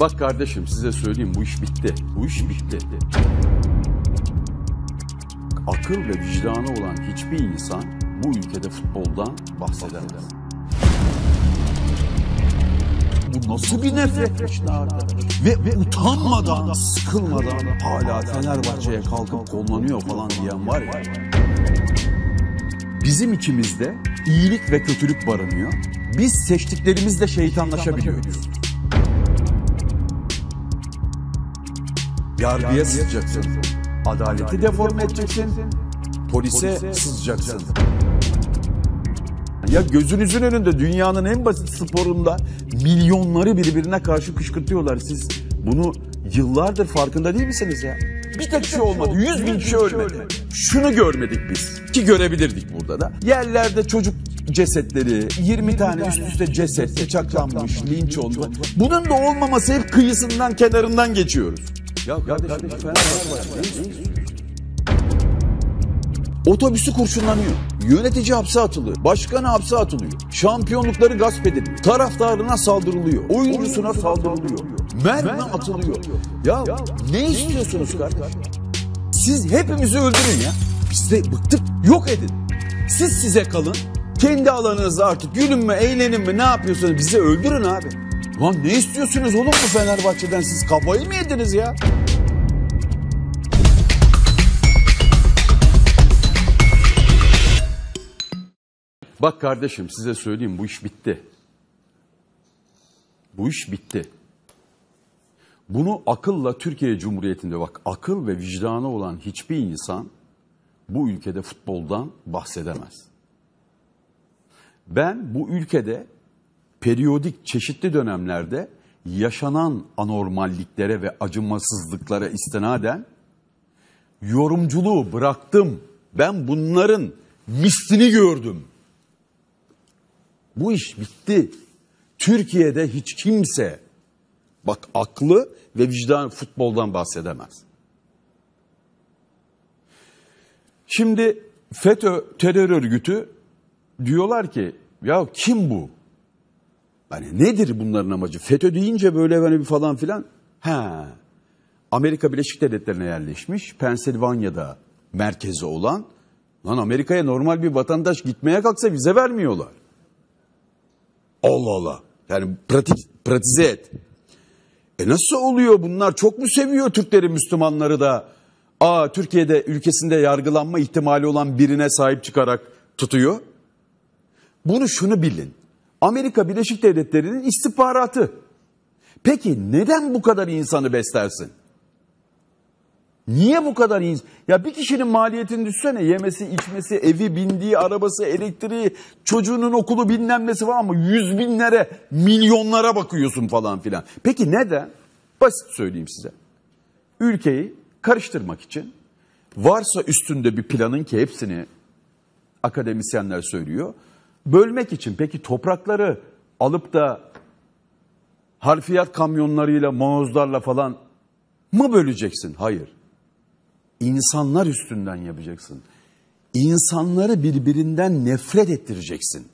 Bak kardeşim size söyleyeyim, bu iş bitti. Bu iş bitti. Akıl ve vicdanı olan hiçbir insan bu ülkede futboldan bahsedemez. Bu nasıl bir nefretmiş arkadaş? Ve utanmadan, sıkılmadan hala Fenerbahçe'ye kalkıp kollanıyor falan diyen var ya. Bizim içimizde iyilik ve kötülük barınıyor. Biz seçtiklerimizle şeytanlaşabiliyoruz. Yargıya sızacaksın, adaleti deforme edeceksin, polise sızacaksın. Ya gözünüzün önünde dünyanın en basit sporunda milyonları birbirine karşı kışkırtıyorlar. Siz bunu yıllardır farkında değil misiniz ya? Bir tek şey olmadı, 100 bin kişi ölmedi. Şunu görmedik biz ki görebilirdik burada da. Yerlerde çocuk cesetleri, 20 tane üst üste ceset bıçaklanmış, linç oldu. Bunun da olmaması hep kıyısından, kenarından geçiyoruz. Ya kardeşim, otobüsü kurşunlanıyor, yönetici hapse atılıyor, başkanı hapse atılıyor, şampiyonlukları gasp ediliyor, taraftarına saldırılıyor, oyuncusuna saldırılıyor, mermi atılıyor. Ya ne istiyorsunuz kardeşim? Siz hepimizi öldürün ya, biz de bıktık, yok edin. Siz size kalın, kendi alanınızda artık gülün mü, eğlenin mi, ne yapıyorsanız bizi öldürün abi. Lan ne istiyorsunuz oğlum bu Fenerbahçe'den, siz kafayı mı yediniz ya? Bak kardeşim size söyleyeyim, bu iş bitti. Bu iş bitti. Bunu akılla Türkiye Cumhuriyeti'nde bak, akıl ve vicdanı olan hiçbir insan bu ülkede futboldan bahsedemez. Ben bu ülkede periyodik çeşitli dönemlerde yaşanan anormalliklere ve acımasızlıklara istinaden yorumculuğu bıraktım. Ben bunların mislini gördüm. Bu iş bitti. Türkiye'de hiç kimse bak aklı ve vicdan futboldan bahsedemez. Şimdi FETÖ terör örgütü diyorlar ki ya kim bu? Yani nedir bunların amacı? FETÖ deyince böyle bir falan filan. Ha, Amerika Birleşik Devletleri'ne yerleşmiş, Pensilvanya'da merkezi olan. Lan Amerika'ya normal bir vatandaş gitmeye kalksa vize vermiyorlar. Allah Allah. Yani pratize et. Nasıl oluyor bunlar? Çok mu seviyor Türkleri, Müslümanları da? Aa, Türkiye'de ülkesinde yargılanma ihtimali olan birine sahip çıkarak tutuyor. Bunu şunu bilin. Amerika Birleşik Devletleri'nin istihbaratı. Peki neden bu kadar insanı beslersin? Niye bu kadar insan? Ya bir kişinin maliyetini düşsene, yemesi, içmesi, evi, bindiği, arabası, elektriği, çocuğunun okulu bilmem nesi var ama 100 binlere, milyonlara bakıyorsun falan filan. Peki neden? Basit söyleyeyim size. Ülkeyi karıştırmak için varsa üstünde bir planın ki hepsini akademisyenler söylüyor. Bölmek için. Peki toprakları alıp da harfiyat kamyonlarıyla, mağozlarla falan mı böleceksin? Hayır. İnsanlar üstünden yapacaksın. İnsanları birbirinden nefret ettireceksin.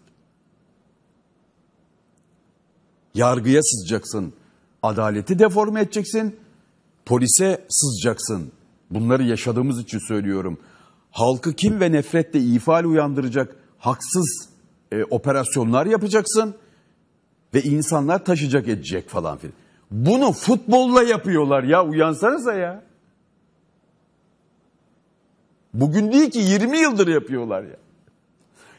Yargıya sızacaksın, adaleti deforme edeceksin, polise sızacaksın. Bunları yaşadığımız için söylüyorum. Halkı kin ve nefretle ifal uyandıracak haksız operasyonlar yapacaksın ve insanlar taşıyacak, edecek falan filan. Bunu futbolla yapıyorlar ya, uyansanıza ya. Bugün değil ki, 20 yıldır yapıyorlar ya.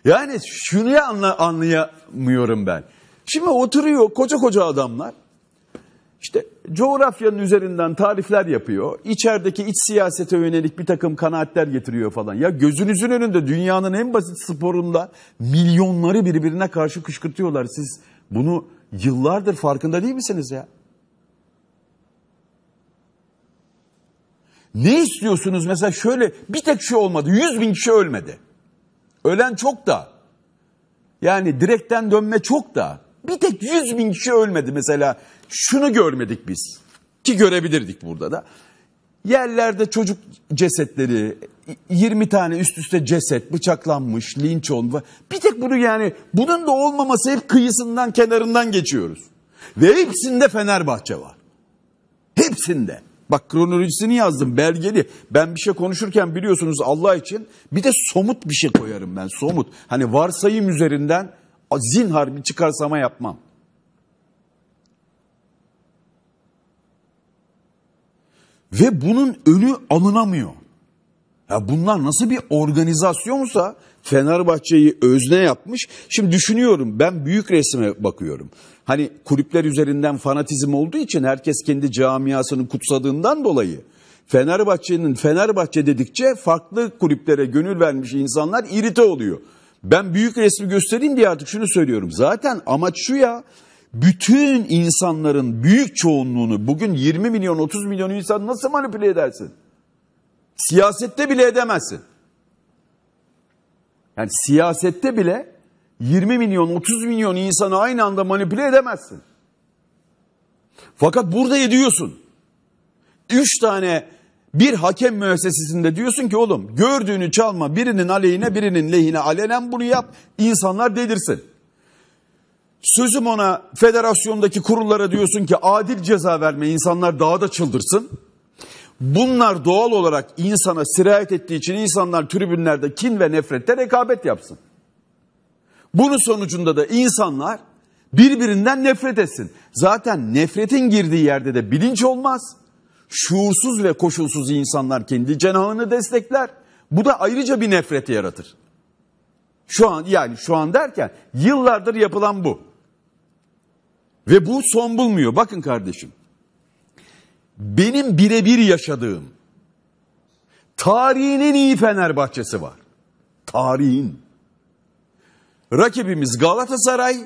Yani şunu anlayamıyorum ben. Şimdi oturuyor koca adamlar. İşte coğrafyanın üzerinden tarifler yapıyor. İçerideki iç siyasete yönelik bir takım kanaatler getiriyor falan. Ya gözünüzün önünde dünyanın en basit sporunda milyonları birbirine karşı kışkırtıyorlar. Siz bunu yıllardır farkında değil misiniz ya? Ne istiyorsunuz mesela? Şöyle bir tek şey olmadı, 100 bin kişi ölmedi. Ölen çok da, yani direkten dönme çok da, bir tek 100 bin kişi ölmedi mesela. Şunu görmedik biz ki görebilirdik burada da. Yerlerde çocuk cesetleri, 20 tane üst üste ceset bıçaklanmış, linç olmuş. Bir tek bunu, yani bunun da olmaması hep kıyısından, kenarından geçiyoruz. Ve hepsinde Fenerbahçe var. Hepsinde. Bak kronolojisini yazdım, belgeli. Ben bir şey konuşurken biliyorsunuz Allah için bir de somut bir şey koyarım ben, somut. Hani varsayım üzerinden zinhar bir çıkarsama yapmam. Ve bunun önü alınamıyor. Ya bunlar nasıl bir organizasyonsa Fenerbahçe'yi özne yapmış. Şimdi düşünüyorum, ben büyük resme bakıyorum. Hani kulüpler üzerinden fanatizm olduğu için herkes kendi camiasını kutsadığından dolayı Fenerbahçe'nin Fenerbahçe dedikçe farklı kulüplere gönül vermiş insanlar irite oluyor. Ben büyük resmi göstereyim diye artık şunu söylüyorum. Zaten amaç şu ya. Bütün insanların büyük çoğunluğunu bugün 20 milyon 30 milyon insan nasıl manipüle edersin? Siyasette bile edemezsin. Yani siyasette bile 20 milyon 30 milyon insanı aynı anda manipüle edemezsin. Fakat burada ediyorsun. 3 tane bir hakem müessesesinde diyorsun ki oğlum gördüğünü çalma, birinin aleyhine birinin lehine alenen bunu yap, insanlar delirsin. Sözüm ona federasyondaki kurullara diyorsun ki adil ceza verme, insanlar daha da çıldırsın. Bunlar doğal olarak insana sirayet ettiği için insanlar tribünlerde kin ve nefrette rekabet yapsın. Bunun sonucunda da insanlar birbirinden nefret etsin. Zaten nefretin girdiği yerde de bilinç olmaz. Şuursuz ve koşulsuz insanlar kendi cenahını destekler. Bu da ayrıca bir nefreti yaratır. Şu an, yani şu an derken yıllardır yapılan bu. Ve bu son bulmuyor. Bakın kardeşim. Benim birebir yaşadığım tarihin en iyi Fenerbahçesi var. Tarihin. Rakibimiz Galatasaray.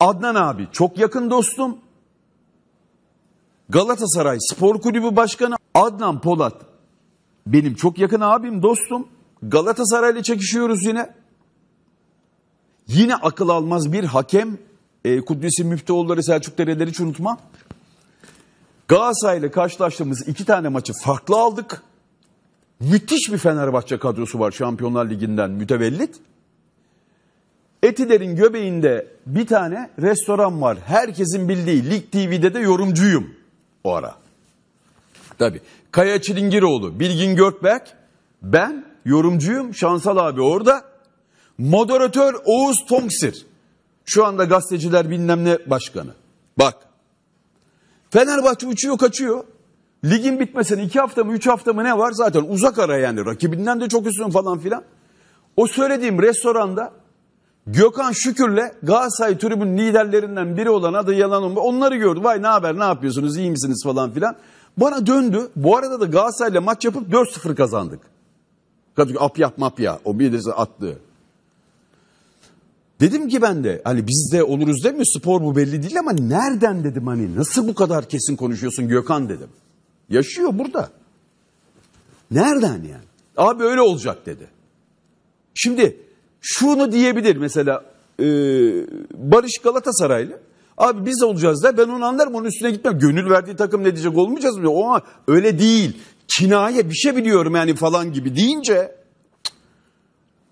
Adnan abi çok yakın dostum. Galatasaray Spor Kulübü Başkanı Adnan Polat benim çok yakın abim, dostum. Galatasaray'la çekişiyoruz yine. Yine akıl almaz bir hakem, Kudüs'ün müftüoğulları Selçuk Dereli'leri hiç unutma. Galatasaray'la karşılaştığımız 2 tane maçı farklı aldık. Müthiş bir Fenerbahçe kadrosu var Şampiyonlar Ligi'nden mütevellit. Etiler'in göbeğinde bir tane restoran var. Herkesin bildiği, Lig TV'de de yorumcuyum o ara. Tabii Kaya Çilingiroğlu, Bilgin Gökbek, ben yorumcuyum, Şansal abi orada. Moderatör Oğuz Tonksir. Şu anda gazeteciler bilmem ne başkanı. Bak. Fenerbahçe uçuyor kaçıyor. Ligin bitmesine 2 hafta mı 3 hafta mı ne var? Zaten uzak ara yani. Rakibinden de çok üstün falan filan. O söylediğim restoranda Gökhan Şükür'le Galatasaray tribün liderlerinden biri olan adı yalan olma. Onları gördü. Vay ne haber, ne yapıyorsunuz, iyi misiniz falan filan. Bana döndü. Bu arada da Galatasaray'la maç yapıp 4-0 kazandık. Apya mapya o birisi attı. Dedim ki ben de hani biz de oluruz demiyor, spor bu belli değil ama nereden dedim, hani nasıl bu kadar kesin konuşuyorsun Gökhan dedim. Yaşıyor burada. Nereden yani? Abi öyle olacak dedi. Şimdi şunu diyebilir mesela Barış Galatasaraylı. Abi biz olacağız da ben onu anlarım, onun üstüne gitmem. Gönül verdiği takım ne diyecek, olmayacağız mı? O öyle değil. Kinaye bir şey biliyorum yani falan gibi deyince...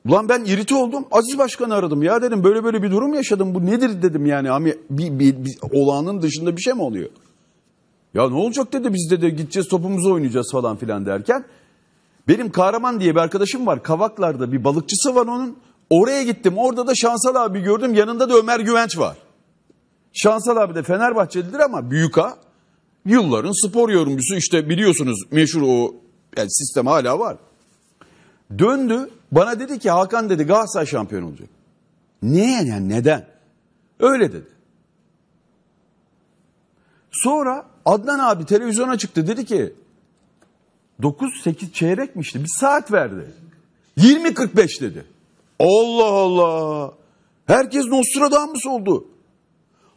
Ulan ben irite oldum. Aziz Başkan'ı aradım. Ya dedim böyle böyle bir durum yaşadım. Bu nedir dedim yani. Hani bir olağanın dışında bir şey mi oluyor? Ya ne olacak dedi. Biz de gideceğiz topumuzu oynayacağız falan filan derken. Benim Kahraman diye bir arkadaşım var. Kavaklar'da bir balıkçısı var onun. Oraya gittim. Orada da Şansal abi gördüm. Yanında da Ömer Güvenç var. Şansal abi de Fenerbahçelidir ama büyük ha. Yılların spor yorumcusu. İşte biliyorsunuz meşhur o yani sistem hala var. Döndü. Bana dedi ki Hakan dedi Galatasaray şampiyon olacak. Niye yani neden? Öyle dedi. Sonra Adnan abi televizyona çıktı dedi ki 9-8 çeyrekmişti, bir saat verdi. 20:45 dedi. Allah Allah. Herkes Nostradamus oldu.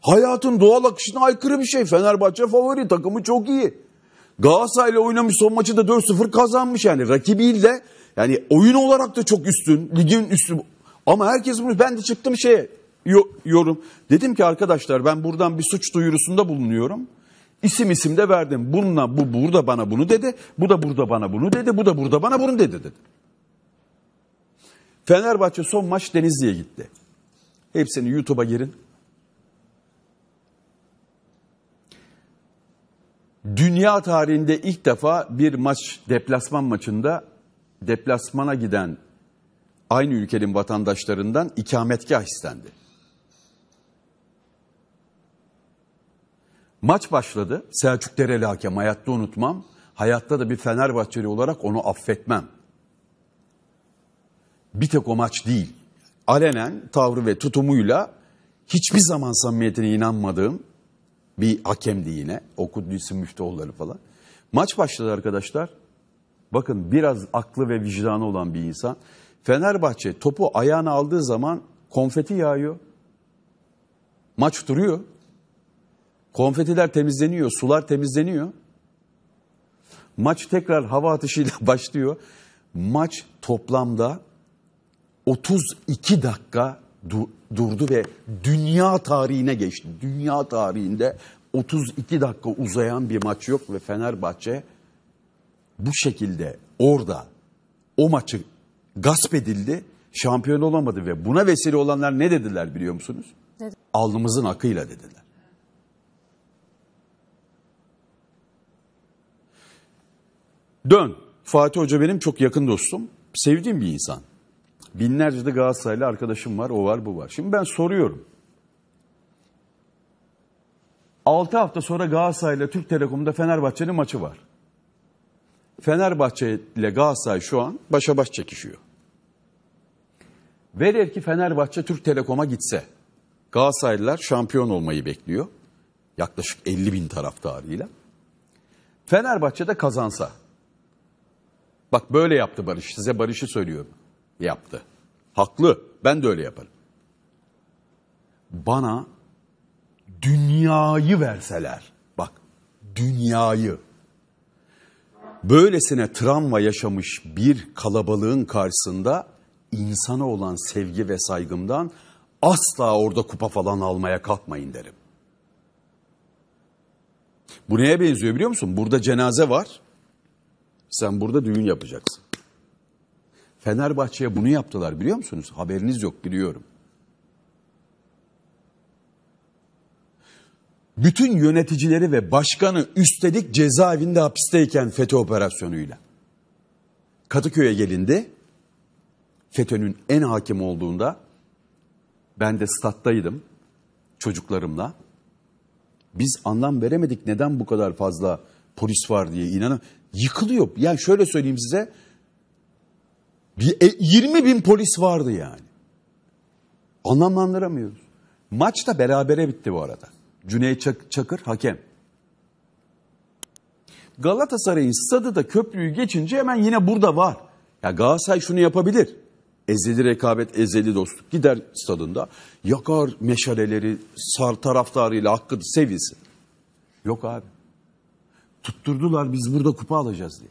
Hayatın doğal akışına aykırı bir şey. Fenerbahçe favori, takımı çok iyi. Galatasaray'la oynamış, son maçı da 4-0 kazanmış yani rakibiyle. Yani oyun olarak da çok üstün, ligin üstü. Ama herkes bunu, ben de çıktım şeye yorum. Dedim ki arkadaşlar ben buradan bir suç duyurusunda bulunuyorum. İsim de verdim. Bununla bu burada bana bunu dedi. Bu da burada bana bunu dedi. Bu da burada bana bunu dedi dedi. Fenerbahçe son maç Denizli'ye gitti. Hepsini YouTube'a girin. Dünya tarihinde ilk defa bir maç, deplasman maçında deplasmana giden aynı ülkenin vatandaşlarından ikametgah istendi. Maç başladı. Selçuk Dereli hakem, hayatta unutmam. Hayatta da bir Fenerbahçeli olarak onu affetmem. Bir tek o maç değil. Alenen tavrı ve tutumuyla hiçbir zaman samimiyetine inanmadığım bir hakemdi yine. O Kudüs'ü müftüoğulları falan. Maç başladı arkadaşlar. Bakın, biraz aklı ve vicdanı olan bir insan. Fenerbahçe topu ayağına aldığı zaman konfeti yağıyor. Maç duruyor. Konfetiler temizleniyor, sular temizleniyor. Maç tekrar hava atışıyla başlıyor. Maç toplamda 32 dakika durdu ve dünya tarihine geçti. Dünya tarihinde 32 dakika uzayan bir maç yok ve Fenerbahçe bu şekilde orada o maçı gasp edildi, şampiyon olamadı ve buna vesile olanlar ne dediler biliyor musunuz? Ne? Alnımızın akıyla dediler. Dön. Fatih Hoca benim çok yakın dostum. Sevdiğim bir insan. Binlerce de Galatasaraylı arkadaşım var. O var, bu var. Şimdi ben soruyorum. 6 hafta sonra Galatasaray'la Türk Telekom'da Fenerbahçe'nin maçı var. Fenerbahçe ile Galatasaray şu an başa baş çekişiyor. Velev ki Fenerbahçe Türk Telekom'a gitse, Galatasaraylılar şampiyon olmayı bekliyor. Yaklaşık 50.000 taraftarıyla. Fenerbahçe de kazansa. Bak, böyle yaptı Barış. Size Barış'ı söylüyorum. Yaptı. Haklı. Ben de öyle yaparım. Bana dünyayı verseler. Bak, dünyayı. Böylesine travma yaşamış bir kalabalığın karşısında insana olan sevgi ve saygımdan asla orada kupa falan almaya kalkmayın derim. Bu neye benziyor biliyor musun? Burada cenaze var. Sen burada düğün yapacaksın. Fenerbahçe'ye bunu yaptılar biliyor musunuz? Haberiniz yok, biliyorum. Bütün yöneticileri ve başkanı üstelik cezaevinde hapisteyken FETÖ operasyonuyla. Kadıköy'e gelindi. FETÖ'nün en hakim olduğunda ben de stat'taydım çocuklarımla. Biz anlam veremedik neden bu kadar fazla polis var diye, inanın. Yıkılıyor. Yani şöyle söyleyeyim size. 20.000 polis vardı yani. Anlamlandıramıyoruz. Maç da berabere bitti bu arada. Cüneyt Çakır hakem. Galatasaray'ın stadı da köprüyü geçince hemen yine burada var. Ya Galatasaray şunu yapabilir. Ezeli rekabet, ezeli dostluk. Gider stadında yakar meşaleleri, sar taraftarıyla hakkı sevilsin. Yok abi. Tutturdular biz burada kupa alacağız diye.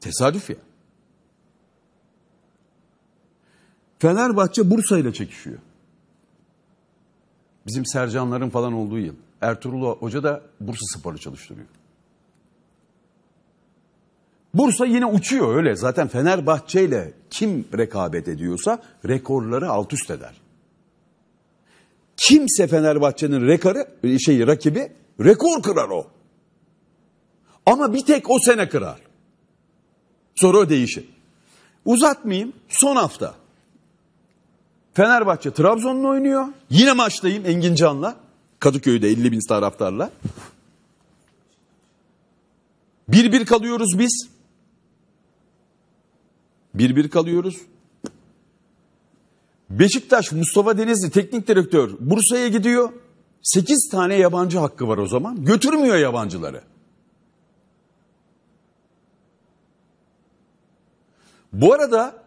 Tesadüf ya. Fenerbahçe Bursa ile çekişiyor. Bizim Sercanların falan olduğu yıl. Ertuğrul Hoca da Bursaspor'u çalıştırıyor. Bursa yine uçuyor öyle. Zaten Fenerbahçe ile kim rekabet ediyorsa rekorları alt üst eder. Kimse Fenerbahçe'nin rakibi rekor kırar o. Ama bir tek o sene kırar. Sonra o değişir. Uzatmayayım, son hafta. Fenerbahçe Trabzon'la oynuyor. Yine maçtayım Engin Can'la. Kadıköy'de 50.000 taraftarla. 1-1 kalıyoruz biz. 1-1 kalıyoruz. Beşiktaş, Mustafa Denizli teknik direktör Bursa'ya gidiyor. 8 tane yabancı hakkı var o zaman. Götürmüyor yabancıları. Bu arada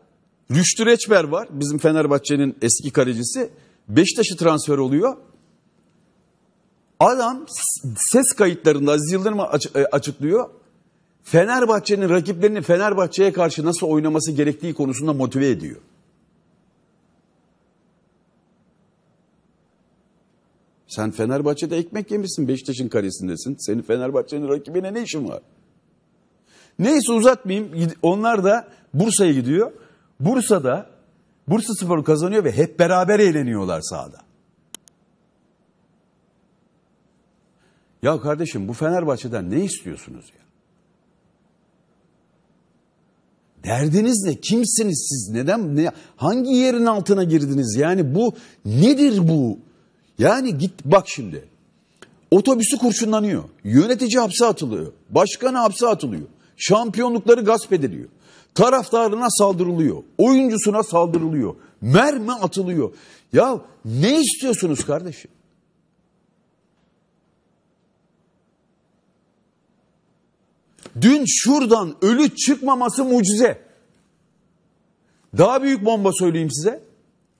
Rüştü Reçber var. Bizim Fenerbahçe'nin eski kalecisi. Beşiktaş'a transfer oluyor. Adam ses kayıtlarında Aziz Yıldırım açıklıyor. Fenerbahçe'nin rakiplerini Fenerbahçe'ye karşı nasıl oynaması gerektiği konusunda motive ediyor. Sen Fenerbahçe'de ekmek yemişsin, Beşiktaş'ın kalesindesin. Senin Fenerbahçe'nin rakibine ne işin var? Neyse, uzatmayayım. Onlar da Bursa'ya gidiyor. Bursa'da Bursaspor kazanıyor ve hep beraber eğleniyorlar sahada. Ya kardeşim, bu Fenerbahçe'den ne istiyorsunuz ya? Derdiniz ne? Kimsiniz siz? Neden? Hangi yerin altına girdiniz? Yani bu nedir bu? Yani git bak şimdi. Otobüsü kurşunlanıyor. Yönetici hapse atılıyor. Başkanı hapse atılıyor. Şampiyonlukları gasp ediliyor. Taraftarına saldırılıyor. Oyuncusuna saldırılıyor. Mermi atılıyor. Ya ne istiyorsunuz kardeşim? Dün şuradan ölü çıkmaması mucize. Daha büyük bomba söyleyeyim size.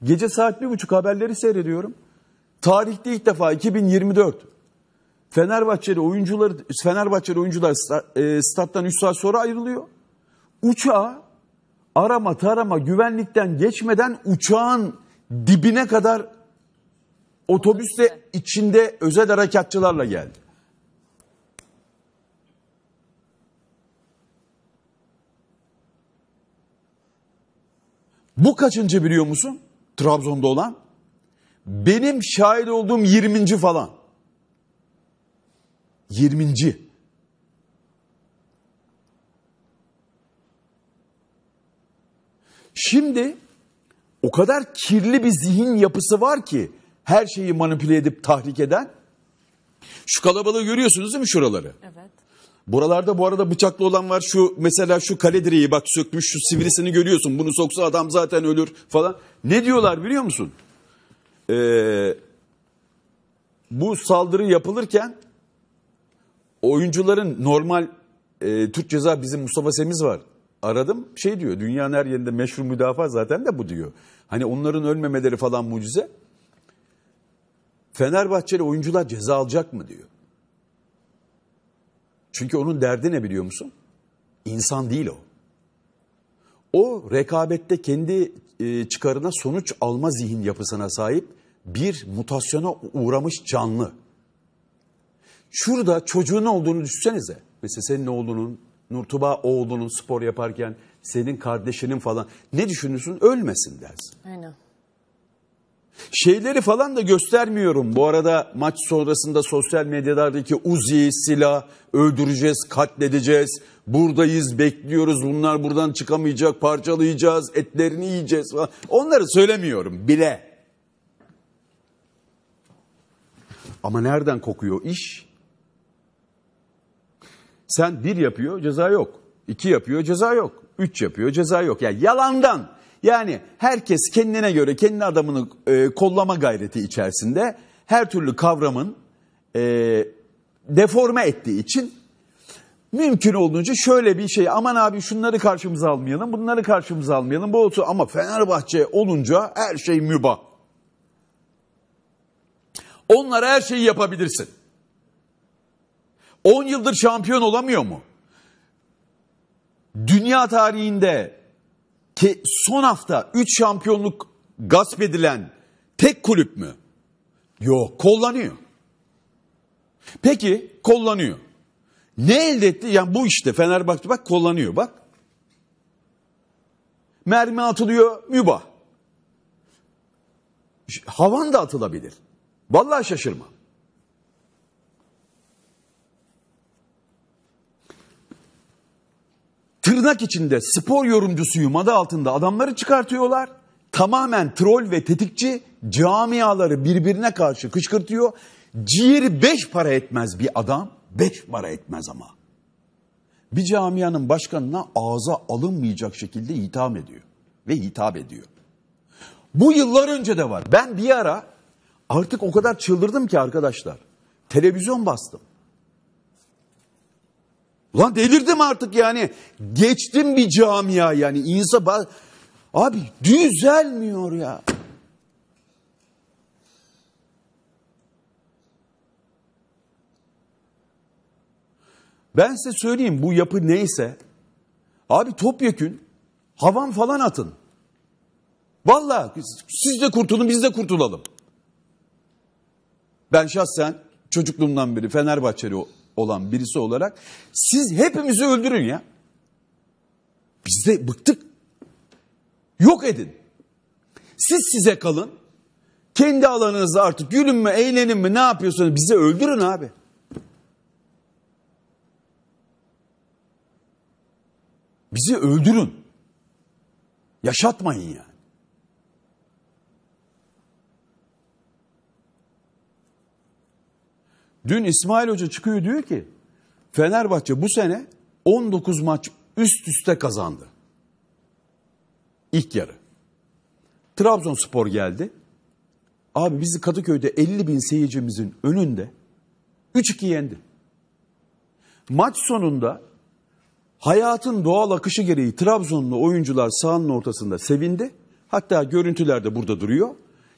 Gece saat 1.30 haberleri seyrediyorum. Tarihte ilk defa 2024. Fenerbahçeli oyuncular stat'tan 3 saat sonra ayrılıyor. Uçağı arama tarama güvenlikten geçmeden uçağın dibine kadar otobüsle içinde özel harekatçılarla geldi. Bu kaçıncı biliyor musun? Trabzon'da olan. Benim şahit olduğum 20. falan. 20. Şimdi o kadar kirli bir zihin yapısı var ki her şeyi manipüle edip tahrik eden. Şu kalabalığı görüyorsunuz değil mi şuraları? Evet. Buralarda bu arada bıçaklı olan var, şu mesela şu kale direği bak sökmüş, şu sivrisini görüyorsun, bunu soksa adam zaten ölür falan. Ne diyorlar biliyor musun? Bu saldırı yapılırken oyuncuların normal Türk ceza, bizim Mustafa Semiz var, aradım, şey diyor, dünyanın her yerinde meşru müdafaa zaten de bu diyor. Hani onların ölmemeleri falan mucize. Fenerbahçeli oyuncular ceza alacak mı diyor. Çünkü onun derdi ne biliyor musun? İnsan değil o. O rekabette kendi çıkarına sonuç alma zihin yapısına sahip bir mutasyona uğramış canlı. Şurada çocuğun olduğunu düşünsenize. Mesela senin oğlunun, Nurtuba oğlunun spor yaparken, senin kardeşinin falan. Ne düşünürsün? Ölmesin dersin. Aynen. Şeyleri falan da göstermiyorum. Bu arada maç sonrasında sosyal medyalardaki Uzi, silah, öldüreceğiz, katledeceğiz, buradayız, bekliyoruz, bunlar buradan çıkamayacak, parçalayacağız, etlerini yiyeceğiz falan. Onları söylemiyorum bile. Ama nereden kokuyor iş? Sen 1 yapıyor, ceza yok. 2 yapıyor, ceza yok. 3 yapıyor, ceza yok. Yani yalandan. Yani herkes kendine göre kendi adamını kollama gayreti içerisinde her türlü kavramın deforme ettiği için mümkün olduğunca şöyle bir şey, aman abi şunları karşımıza almayalım, bunları karşımıza almayalım, bu olsun, ama Fenerbahçe olunca her şey mübah. Onlara her şeyi yapabilirsin. 10 yıldır şampiyon olamıyor mu? Dünya tarihinde ki son hafta 3 şampiyonluk gasp edilen tek kulüp mü? Yok, kollanıyor. Peki kollanıyor. Ne elde etti? Yani bu işte Fenerbahçe bak kollanıyor bak. Mermi atılıyor, mübah. Havan da atılabilir. Vallahi şaşırma. Tırnak içinde spor yorumcusuyum adı altında adamları çıkartıyorlar. Tamamen troll ve tetikçi camiaları birbirine karşı kışkırtıyor. Ciğeri 5 para etmez bir adam. 5 para etmez ama. Bir camianın başkanına ağza alınmayacak şekilde hitap ediyor. Ve hitap ediyor. Bu yıllar önce de var. Ben bir ara artık o kadar çıldırdım ki arkadaşlar. Televizyon bastım. Ulan delirdim artık yani. Geçtim bir camia yani. İnsan abi düzelmiyor ya. Ben size söyleyeyim bu yapı neyse. Abi topyekün havan falan atın. Vallahi siz de kurtulun, biz de kurtulalım. Ben şahsen çocukluğumdan beri Fenerbahçeli olan birisi olarak siz hepimizi öldürün ya. Biz de bıktık. Yok edin. Siz size kalın. Kendi alanınızda artık gülün mü, eğlenin mi, ne yapıyorsanız bizi öldürün abi. Bizi öldürün. Yaşatmayın yani. Dün İsmail Hoca çıkıyor diyor ki Fenerbahçe bu sene 19 maç üst üste kazandı. İlk yarı. Trabzonspor geldi. Abi bizi Kadıköy'de 50.000 seyircimizin önünde 3-2 yendi. Maç sonunda hayatın doğal akışı gereği Trabzonlu oyuncular sahanın ortasında sevindi. Hatta görüntüler de burada duruyor.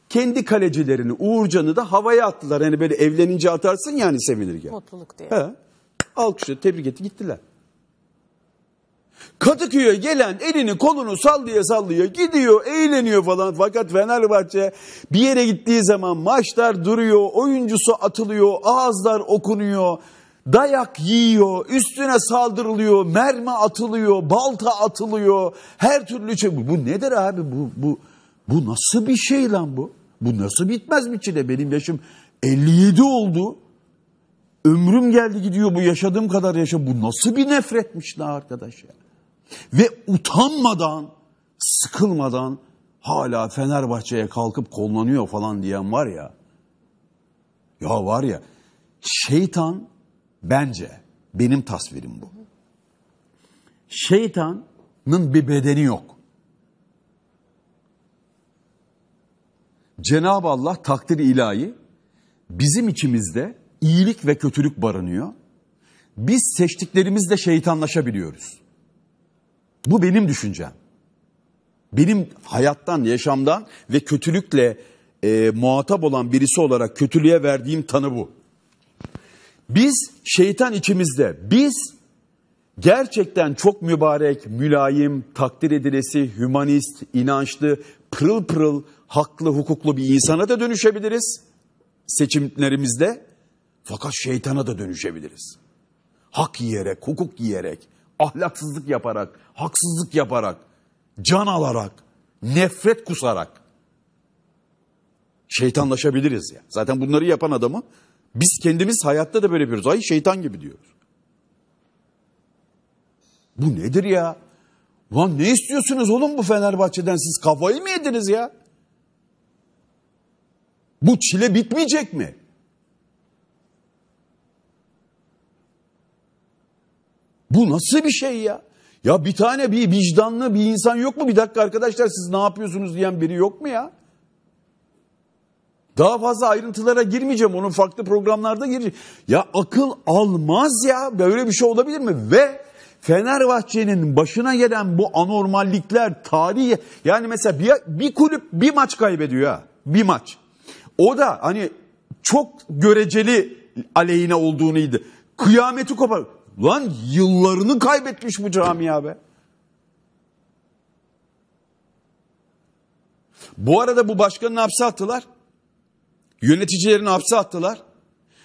Kendi kalecilerini, Uğurcan'ı da havaya attılar. Hani böyle evlenince atarsın yani sevinirken. Mutluluk diye. He. Alkışla tebrik etti gittiler. Kadıköy'e gelen elini kolunu sallaya sallaya gidiyor, eğleniyor falan. Fakat Fenerbahçe bir yere gittiği zaman maçlar duruyor, oyuncusu atılıyor, ağızlar okunuyor, dayak yiyor, üstüne saldırılıyor, mermi atılıyor, balta atılıyor, her türlü şey. Bu nedir abi? Bu nasıl bir şey lan bu? Bu nasıl bitmez bir çile? Benim yaşım 57 oldu. Ömrüm geldi gidiyor, bu yaşadığım kadar yaşa. Bu nasıl bir nefretmiş lan arkadaş ya? Ve utanmadan, sıkılmadan hala Fenerbahçe'ye kalkıp kollanıyor falan diyen var ya. Ya var ya, şeytan bence, benim tasvirim bu. Şeytanın bir bedeni yok. Cenab-ı Allah takdir-i ilahi bizim içimizde iyilik ve kötülük barınıyor. Biz seçtiklerimizle şeytanlaşabiliyoruz. Bu benim düşüncem. Benim hayattan, yaşamdan ve kötülükle muhatap olan birisi olarak kötülüğe verdiğim tanı bu. Biz şeytan içimizde, biz gerçekten çok mübarek, mülayim, takdir edilesi, hümanist, inançlı, pırıl pırıl, haklı, hukuklu bir insana da dönüşebiliriz seçimlerimizde. Fakat şeytana da dönüşebiliriz. Hak yiyerek, hukuk yiyerek, ahlaksızlık yaparak, haksızlık yaparak, can alarak, nefret kusarak şeytanlaşabiliriz ya. Zaten bunları yapan adamı biz kendimiz hayatta da böyle yapıyoruz. Ay şeytan gibi diyoruz. Bu nedir ya? Lan ne istiyorsunuz oğlum bu Fenerbahçe'den? Siz kafayı mı yediniz ya? Bu çile bitmeyecek mi? Bu nasıl bir şey ya? Ya bir tane bir vicdanlı bir insan yok mu? Bir dakika arkadaşlar, siz ne yapıyorsunuz diyen biri yok mu ya? Daha fazla ayrıntılara girmeyeceğim. Onun farklı programlarda gireceğim. Ya akıl almaz ya. Böyle bir şey olabilir mi? Ve Fenerbahçe'nin başına gelen bu anormallikler tarihi. Yani mesela bir kulüp bir maç kaybediyor ha. Bir maç. O da hani çok göreceli aleyhine olduğunuydu. Kıyameti kopar. Lan yıllarını kaybetmiş bu camia be. Bu arada bu başkanını hapse attılar. Yöneticilerini hapse attılar.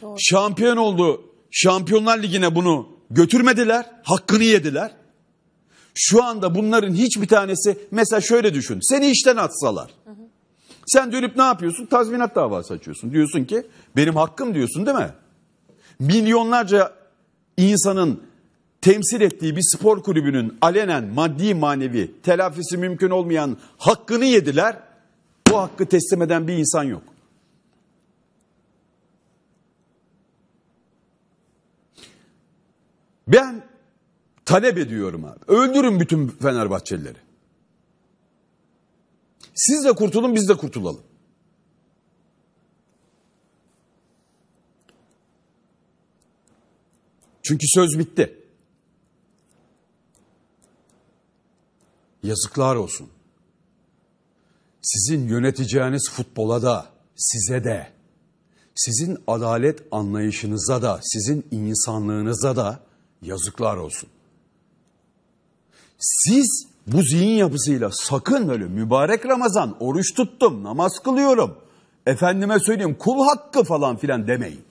Doğru. Şampiyon oldu. Şampiyonlar Ligi'ne bunu götürmediler. Hakkını yediler. Şu anda bunların hiçbir tanesi, mesela şöyle düşün. Seni işten atsalar. Hı hı. Sen dönüp ne yapıyorsun? Tazminat davası açıyorsun. Diyorsun ki benim hakkım diyorsun değil mi? Milyonlarca insanın temsil ettiği bir spor kulübünün alenen maddi manevi telafisi mümkün olmayan hakkını yediler. Bu hakkı teslim eden bir insan yok. Ben talep ediyorum abi. Öldürün bütün Fenerbahçelileri. Siz de kurtulun, biz de kurtulalım. Çünkü söz bitti. Yazıklar olsun. Sizin yöneteceğiniz futbola da, size de, sizin adalet anlayışınıza da, sizin insanlığınıza da yazıklar olsun. Siz bu zihin yapısıyla sakın öyle mübarek Ramazan, oruç tuttum, namaz kılıyorum, efendime söyleyeyim kul hakkı falan filan demeyin.